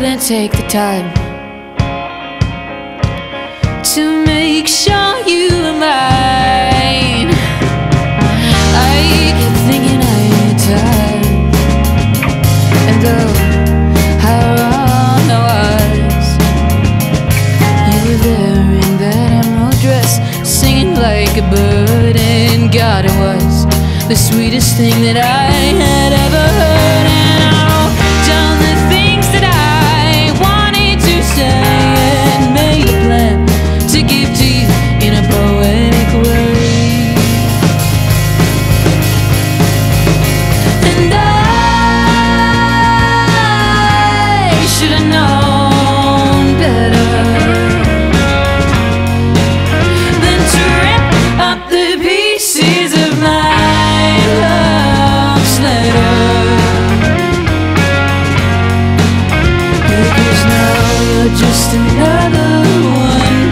didn't take the time to make sure you were mine. I kept thinking I had time, and oh, how wrong I was. You were there in that emerald dress, singing like a bird, and God, it was the sweetest thing that I had ever heard. And just another one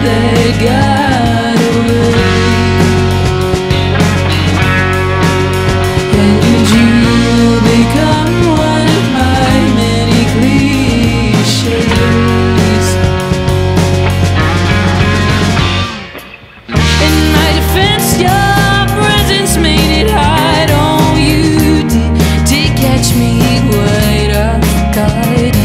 that got away. And did you become one of my many cliches? In my defense, your presence made it hard. Oh, you did catch me wide off guard. In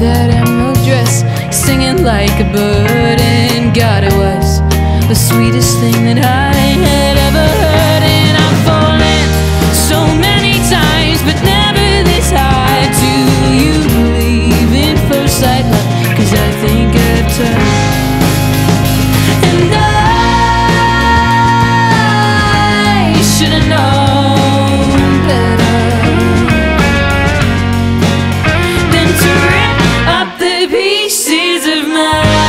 that dress, singing like a bird, and God, it was the sweetest thing that I had ever heard. And I've fallen so many times, but never this high. Do you believe in first sight love? 'Cause I think I've turned. And I should've known better than to rip up the pieces of my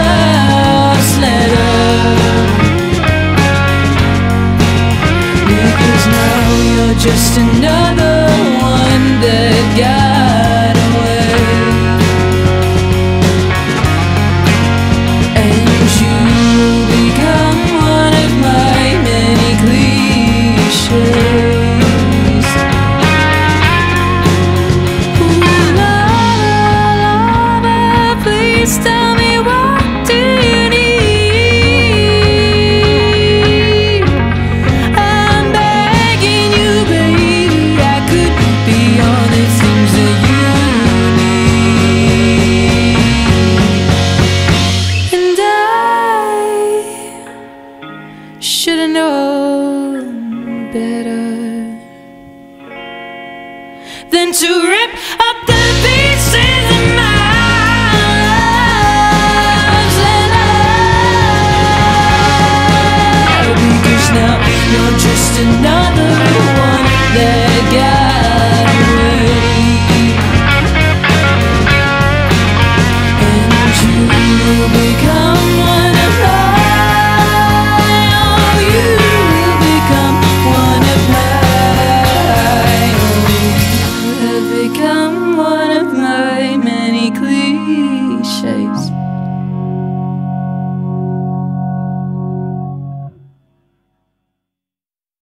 love's letter, because now you're just another one that got away, and you become one of my many cliches. Tell me, what do you need? I'm begging you, baby. I could be all the things that you need. And I should've known better than to rip up the pieces of my just enough.